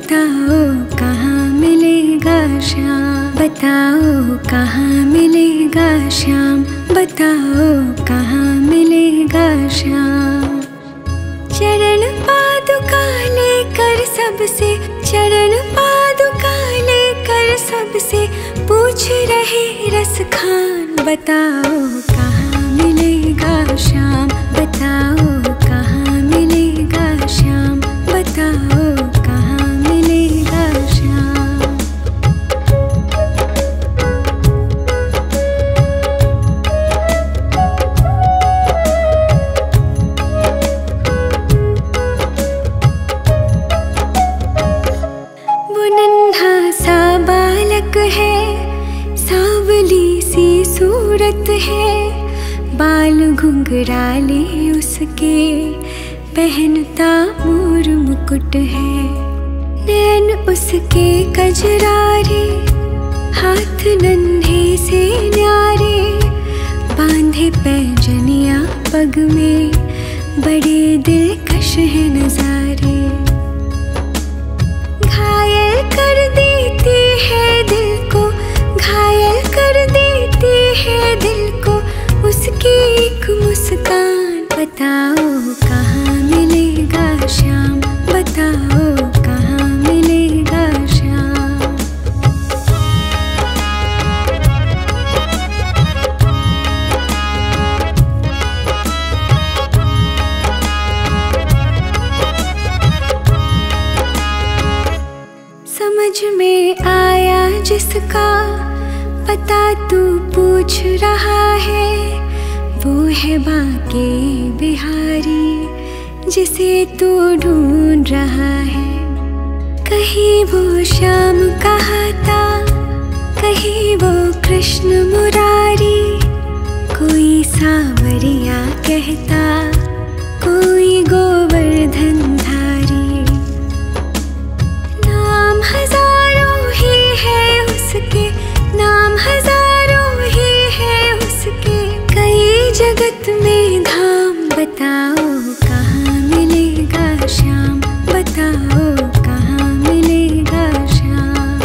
बताओ कहाँ मिलेगा श्याम, बताओ कहाँ मिलेगा श्याम, बताओ कहाँ मिलेगा श्याम। चरण पादुका लेकर सबसे, चरण पादुका लेकर सबसे पूछ रहे रसखान, बताओ कहाँ मिलेगा श्याम, बताओ कहाँ मिलेगा श्याम, बताओ कहाँ मिलेगा श्याम। वो नन्हा सा बालक है, सांवली सी सूरत है, बाल घुंघराले उसके, पहनता मोर मुकुट है, नैन उसके कजरारे, हाथ नन्हे से न्यारे, बांधे पैजनिया पग में, बड़े दिलकश है नजारे। घायल कर देती है दिल को, घायल कर देती है दिल को उसकी एक मुस्कान, बताओ कहाँ मिलेगा श्याम, बताओ कहाँ मिलेगा श्याम। समझ में आया जिसका पता तू पूछ रहा है, वो है बाके बिहारी जिसे तू ढूंढ रहा है। कहीं वो श्याम कहता, कहीं वो कृष्ण मुरारी, कोई सांवरिया कहता, कोई गोवर्धन धारी। नाम हजारों ही है उसके, नाम हजारों ही है उसके, जगत में धाम, बताओ कहाँ मिलेगा श्याम, बताओ कहाँ मिलेगा श्याम।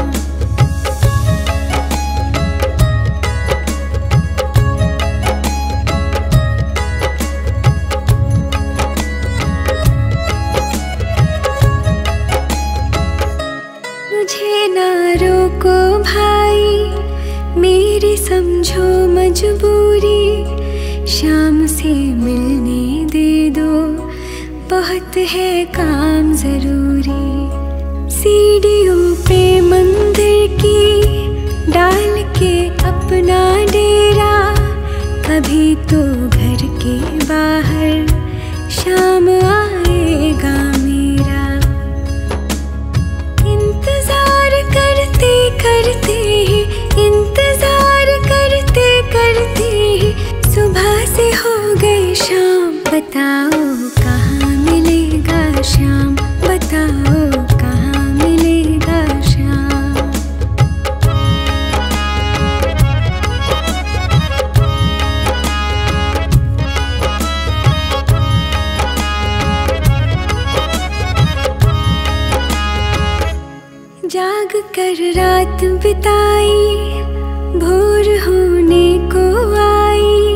मुझे ना रोको भाई, मेरी समझो मजबूरी, श्याम से मिलने दे दो, बहुत है काम जरूरी। सीढ़ियों पे मंदिर की डाल के अपना डेरा, कभी तो घर के बाहर श्याम आएगा मेरा। इंतजार करते करते ही, इंतजार करते करते ही सुबह से हो गई शाम, बताओ कहाँ मिलेगा श्याम, बताओ कहाँ मिलेगा श्याम। जाग कर रात बिताई, भोर होने को आई,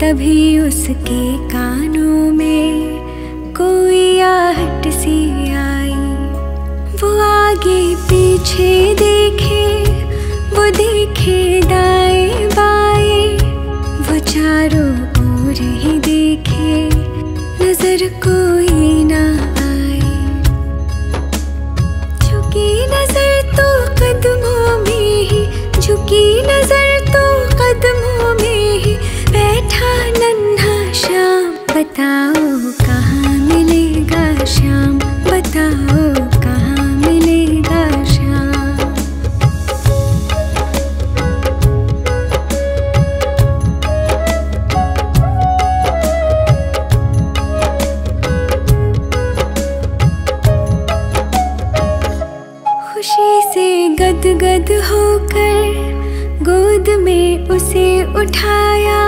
तभी उसके कानों में कोई आहट सी आई। वो आगे पीछे देखे, वो देखे दाएं बाएं, वो चारों ओर ही देखे, नजर कोई ना आए। झुकी नजर तो कदमों में ही, झुकी नजर तो कदमों में ही बैठा नन्हा श्याम, बताओ कहाँ मिलेगा श्याम, बताओ कहाँ मिलेगा श्याम। खुशी से गदगद होकर गोद में उसे उठाया,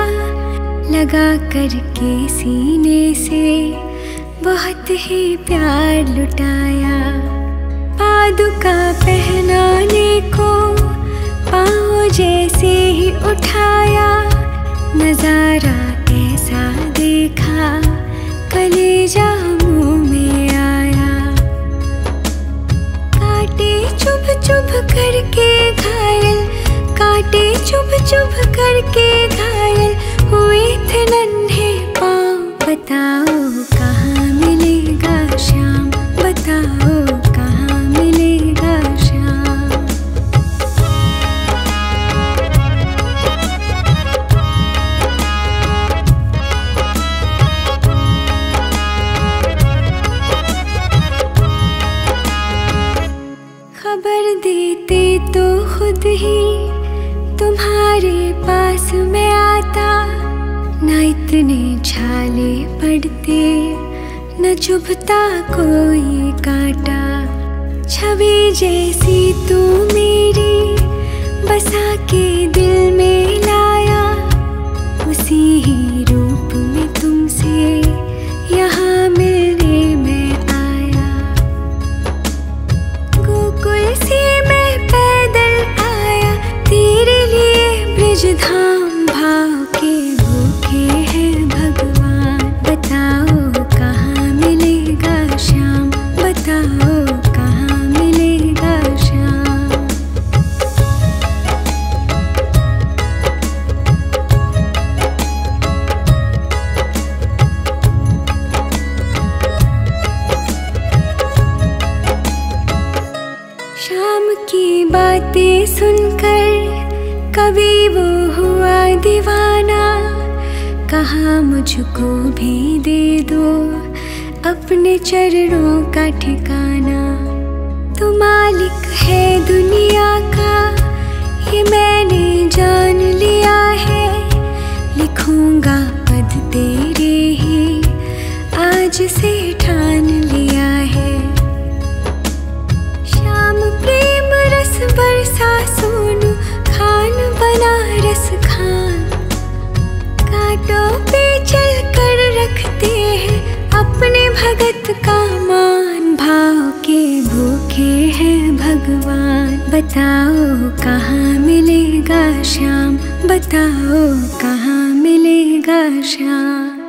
लगा करके सीने से बहुत ही प्यार लुटाया। पादुका पहनाने को पाँव जैसे ही उठाया, नजारा ऐसा देखा कलेजा मुँह में आया। काटे चुभ चुभ करके घायल, काटे चुभ चुभ करके घायल हुए थे नन्हे पाँव। बताओ कहाँ मिलेगा श्याम, बताओ कहाँ मिलेगा श्याम। खबर देते तो खुद ही तुम्हारे पास में आता, न इतने छाले पड़ते, न चुभता कोई कांटा। छवि जैसी तू मेरी बसा के दिल में लाया, उसी ही रूप में तुमसे यहाँ मिलने में आया। गोकुल से मैं पैदल आया, तेरे लिए ब्रजधाम भाव के भूखे हैं भगवान। बताओ कहाँ मिलेगा श्याम, बताओ कहाँ मिलेगा श्याम। श्याम की बातें सुनकर कभी वो हुआ दीवाना, कहा मुझको भी दे दो अपने चरणों का ठिकाना। तू मालिक है दुनिया का ये मैंने जान लिया है, लिखूंगा पद तेरे ही आज से ठान लिया है। श्याम प्रेम रस बरसा सोनू खान बना रसखान। कांटों पे चल कर रखते हैं अपने भगत का मान, भाव के भूखे हैं भगवान। बताओ कहाँ मिलेगा श्याम, बताओ कहाँ मिलेगा श्याम।